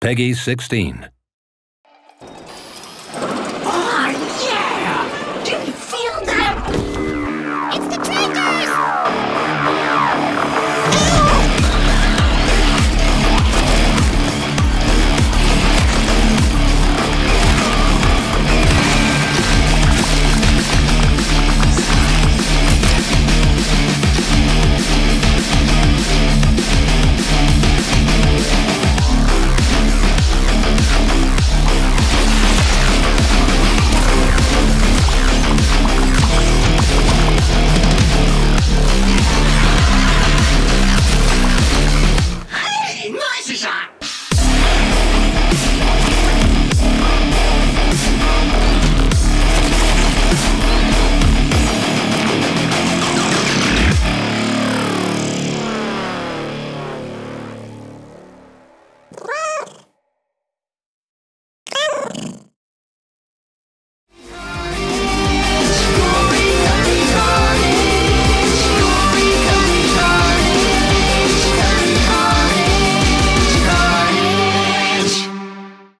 Peggy 16.